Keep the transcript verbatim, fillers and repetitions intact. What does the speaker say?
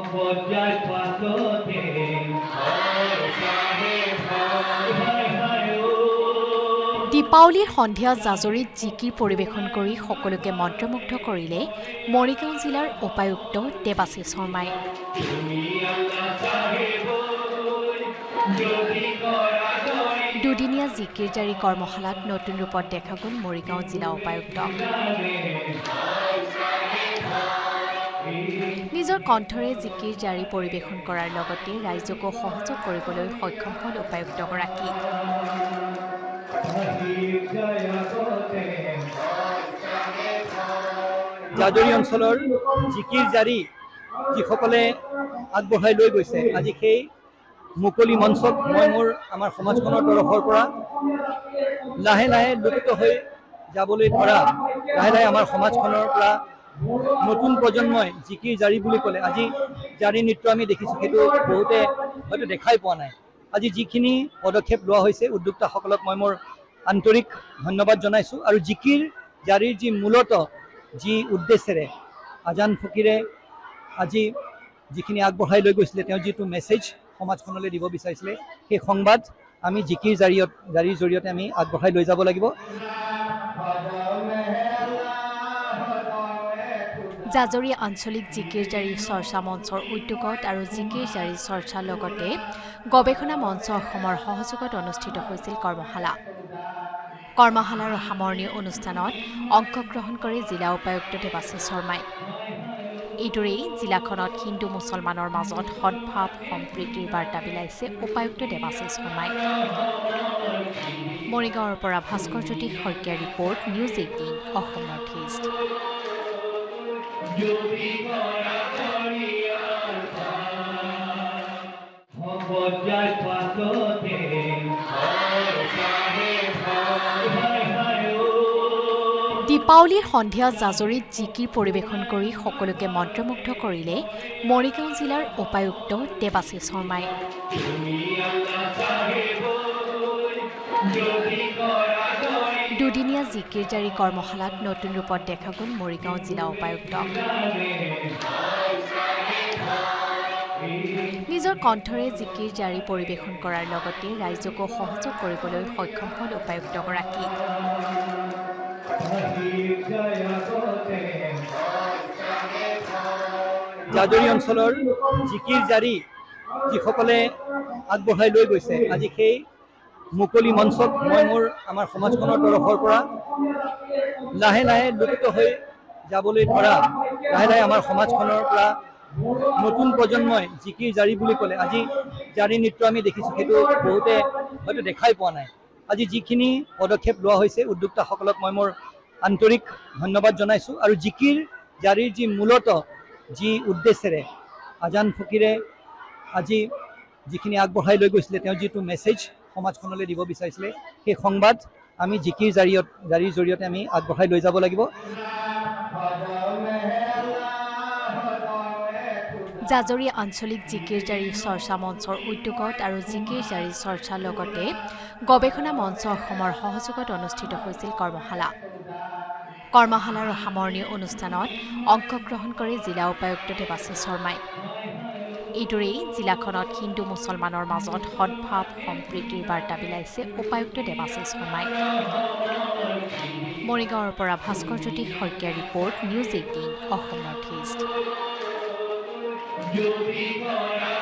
দীপাৱলীৰ সন্ধিয়া জাজৰিত জিকিৰ পৰিবেশন কৰি সকলোকে মন্ত্ৰমুগ্ধ কৰিলে মৰিগাঁও জিলাৰ উপায়ুক্ত দেবাশীষ শৰ্মাই। দুদিনীয়া জিকিৰ জাৰি কৰ্মশালাত নতুন ৰূপত দেখা গ'ল মৰিগাঁও জিলা উপায়ুক্ত। নিজৰ কণ্ঠৰে জিকিৰ জাৰি পৰিবেশন কৰাৰ লগতে ৰাইজকো সহযোগ কৰিবলৈ সক্ষম হ'ল উপায়ুক্তগৰাকী। জাজৰি অঞ্চলৰ জিকিৰ জাৰি যিসকলে আগবঢ়াই লৈ গৈছে, আজি সেই মুকলি মঞ্চত মই মোৰ আমাৰ সমাজখনৰ তৰফৰ পৰা লাহে লাহে লুপ্ত হৈ যাবলৈ ধৰা, লাহে লাহে আমাৰ সমাজখনৰ পৰা নতুন প্ৰজন্মই জিকিৰ জাৰি বুলি ক'লে, আজি জাৰি নৃত্য আমি দেখিছোঁ, সেইটো বহুতে হয়তো দেখাই পোৱা নাই। আজি যিখিনি পদক্ষেপ লোৱা হৈছে উদ্যোক্তাসকলক মই মোৰ আন্তৰিক ধন্যবাদ জনাইছোঁ। আৰু জিকিৰ জাৰিৰ যি মূলত যি উদ্দেশ্যেৰে আজান ফকীৰে আজি যিখিনি আগবঢ়াই লৈ গৈছিলে, তেওঁ যিটো মেছেজ সমাজখনলৈ দিব বিচাৰিছিলে, সেই সংবাদ আমি জিকিৰ জাৰিয়ত জাৰিৰ জৰিয়তে আমি আগবঢ়াই লৈ যাব লাগিব। জাজৰি আঞ্চলিক জিকিৰ জাৰি চৰ্চা মঞ্চৰ উদ্যোগত আৰু জিকিৰ জাৰি চৰ্চাৰ লগতে গৱেষণা মঞ্চ অসমৰ সহযোগত অনুষ্ঠিত হৈছিল কৰ্মশালা। কৰ্মশালাৰ সামৰণি অনুষ্ঠানত অংশগ্ৰহণ কৰি জিলা উপায়ুক্ত দেবাশীষ শৰ্মাই এইদৰেই জিলাখনত হিন্দু মুছলমানৰ মাজত সদ্ভাৱ সম্প্ৰীতিৰ বাৰ্তা বিলাইছে উপায়ুক্ত দেবাশীষ শৰ্মাই। মৰিগাঁৱৰ পৰা ভাস্কৰজ্যোতি শইকীয়াৰ report, news eighteen Assam north east. দীপাৱলীৰ সন্ধিয়া জাজৰিত জিকিৰ পৰিবেশন কৰি সকলোকে মন্ত্ৰমুগ্ধ কৰিলে মৰিগাঁও জিলাৰ উপায়ুক্ত দেবাশীষ শৰ্মাই। দুদিনীয়া জিকিৰ জাৰি কৰ্মশালাত নতুন ৰূপত দেখা গ'ল মৰিগাঁও জিলা উপায়ুক্ত। নিজৰ কণ্ঠৰে জিকিৰ জাৰি পৰিবেশন কৰাৰ লগতে ৰাইজকো সহযোগ কৰিবলৈ সক্ষম হ'ল উপায়ুক্তগৰাকী। জাজৰি অঞ্চলৰ জিকিৰ জাৰি যিসকলে আগবঢ়াই লৈ গৈছে, আজি সেই মুকলি মঞ্চত মই মোৰ আমাৰ সমাজখনৰ তৰফৰ পৰা লাহে লাহে লুপ্ত হৈ যাবলৈ ধৰা, লাহে লাহে আমাৰ সমাজখনৰ পৰা নতুন প্ৰজন্মই জিকিৰ জাৰি বুলি ক'লে, আজি জাৰি নৃত্য আমি দেখিছোঁ, সেইটো বহুতে হয়তো দেখাই পোৱা নাই। আজি যিখিনি পদক্ষেপ লোৱা হৈছে উদ্যোক্তাসকলক মই মোৰ আন্তৰিক ধন্যবাদ জনাইছোঁ। আৰু জিকিৰ জাৰিৰ যি মূলত যি উদ্দেশ্যেৰে আজান ফকীৰে আজি যিখিনি আগবঢ়াই লৈ গৈছিলে, তেওঁ যিটো মেছেজ সমাজখনলৈ দিব বিচাৰিছিলে, সেই সংবাদ আমি জিকিৰ জাৰিয়ত জাৰিৰ জৰিয়তে আমি আগবঢ়াই লৈ যাব লাগিব। জাজৰি আঞ্চলিক জিকিৰ জাৰি চৰ্চা মঞ্চৰ উদ্যোগত আৰু জিকিৰ জাৰি চৰ্চাৰ লগতে গৱেষণা মঞ্চ অসমৰ সহযোগত অনুষ্ঠিত হৈছিল কৰ্মশালা। কৰ্মশালাৰ সামৰণি অনুষ্ঠানত অংশগ্ৰহণ কৰি জিলা উপায়ুক্ত দেবাশীষ শৰ্মাই এইদৰেই জিলাখনত হিন্দু মুছলমানৰ মাজত সদ্ভাৱ সম্প্ৰীতিৰ বাৰ্তা বিলাইছে উপায়ুক্ত দেবাশীষ শৰ্মাই। মৰিগাঁৱৰ পৰা ভাস্কৰজ্যোতি শইকীয়াৰ report, news eighteen Assam north east.